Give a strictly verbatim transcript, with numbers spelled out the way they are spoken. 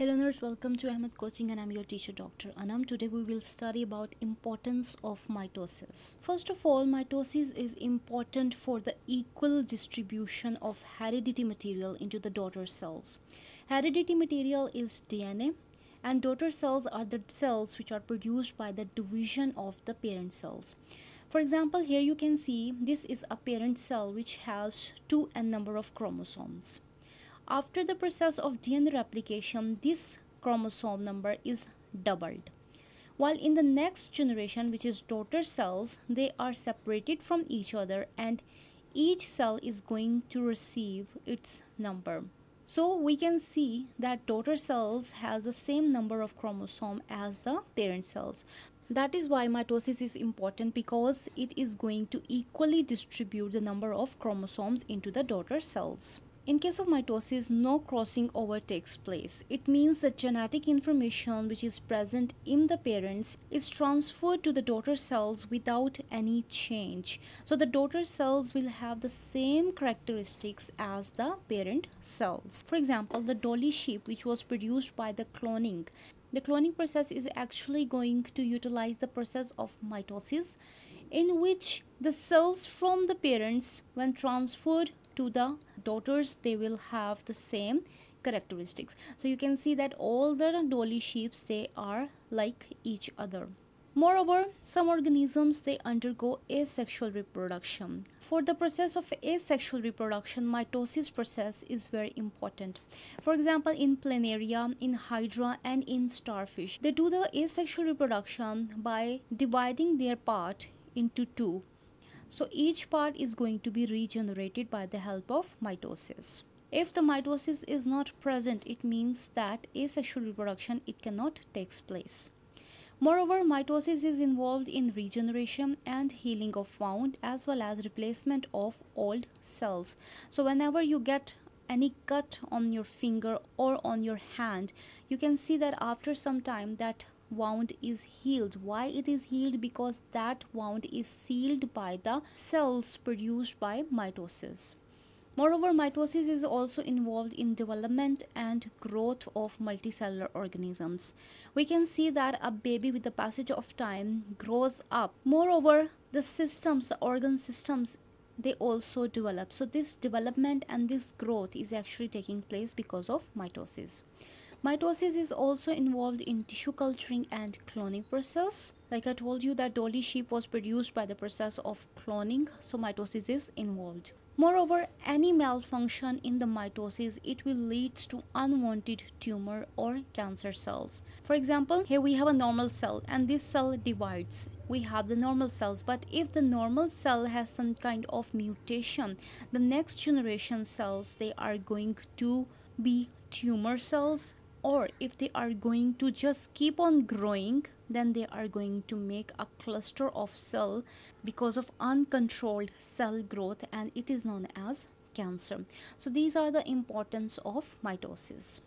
Hello learners, welcome to Ahmed Coaching and I'm your teacher Doctor Anam. Today we will study about importance of mitosis. First of all, mitosis is important for the equal distribution of heredity material into the daughter cells. Heredity material is D N A and daughter cells are the cells which are produced by the division of the parent cells. For example, here you can see this is a parent cell which has two n number of chromosomes. After the process of D N A replication, this chromosome number is doubled. While in the next generation, which is daughter cells, they are separated from each other and each cell is going to receive its number. So we can see that daughter cells has the same number of chromosomes as the parent cells. That is why mitosis is important, because it is going to equally distribute the number of chromosomes into the daughter cells. In case of mitosis, no crossing over takes place. It means the genetic information which is present in the parents is transferred to the daughter cells without any change. So the daughter cells will have the same characteristics as the parent cells. For example, the Dolly sheep which was produced by the cloning. The cloning process is actually going to utilize the process of mitosis, in which the cells from the parents, when transferred to the daughters, they will have the same characteristics. So you can see that all the Dolly sheep, they are like each other. Moreover, some organisms, they undergo asexual reproduction. For the process of asexual reproduction, mitosis process is very important. For example, in planaria, in hydra and in starfish, they do the asexual reproduction by dividing their part into two. So each part is going to be regenerated by the help of mitosis. If the mitosis is not present, it means that asexual reproduction, it cannot take place. Moreover, mitosis is involved in regeneration and healing of wound, as well as replacement of old cells. So whenever you get any cut on your finger or on your hand, you can see that after some time that wound is healed. Why it is healed? Because that wound is sealed by the cells produced by mitosis. Moreover, mitosis is also involved in development and growth of multicellular organisms. We can see that a baby, with the passage of time, grows up. Moreover, the systems, the organ systems, they also develop. So this development and this growth is actually taking place because of mitosis. Mitosis is also involved in tissue culturing and cloning process. Like I told you that Dolly sheep was produced by the process of cloning, so mitosis is involved. Moreover, any malfunction in the mitosis, it will lead to unwanted tumor or cancer cells. For example, here we have a normal cell and this cell divides. We have the normal cells, but if the normal cell has some kind of mutation, the next generation cells, they are going to be tumor cells. Or if they are going to just keep on growing, then they are going to make a cluster of cell because of uncontrolled cell growth, and it is known as cancer. So these are the importance of mitosis.